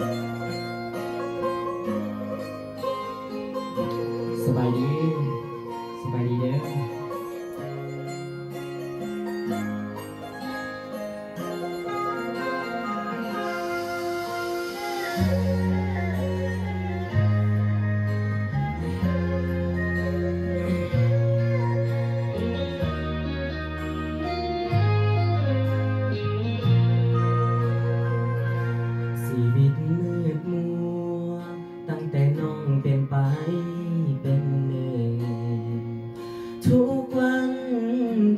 สบายดีสบายดีเด้อ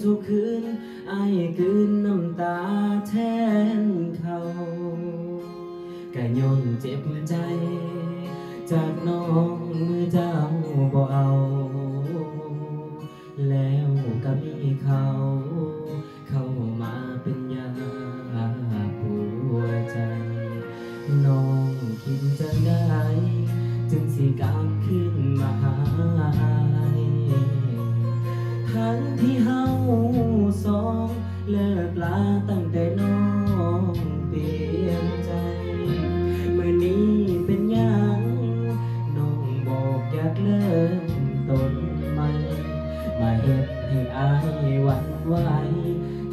ทุกคืนอายคืนน้ำตาแทนเขากะย้อนเจ็บใจจากน้องมือเจ้าบ่เอาแล้วก็มีเขาเข้ามาเป็นยาหัวใจน้องคิดจะได้จึงสิกลับขึ้นมาหาทั้งที่เฮาสองเลิกลาตั้งแต่น้องเปลี่ยนใจเมื่อนี้เป็นยังน้องบอกอยากเริ่มต้นใหม่มาเฮ็ดให้อายหวั่นไหว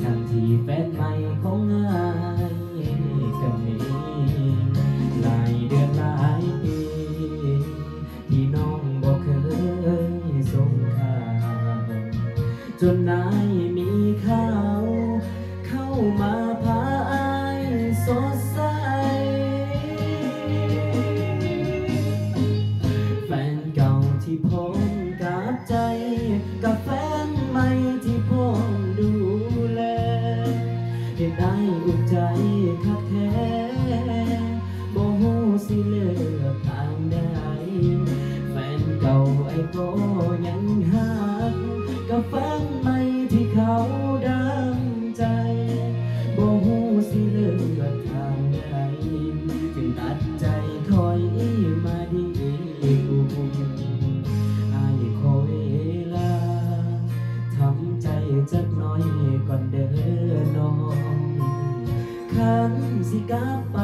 ทั้งที่แฟนใหม่ของอายก็มีหลายเดือนหลายปีที่น้องบอกเคยส่งข่าวจนนายมีเขาเข้ามาพาอายสดใสแฟนเก่าที่ผมกลับใจกับแฟนใหม่ที่ผมดูแลเห็นได้อุ่นใจคักแท้บ่ฮู้สิเลือกทางใดแฟนเก่าไอ้ก็ยังหักกับแฟนใหม่ที่เขาดังใจบ่ฮู้สิเลือกทางใดจึงตัดใจถอยมาดีกูอายขอเวลาทำใจจักน้อยก่อนเด้อน้องคันสิกลับไป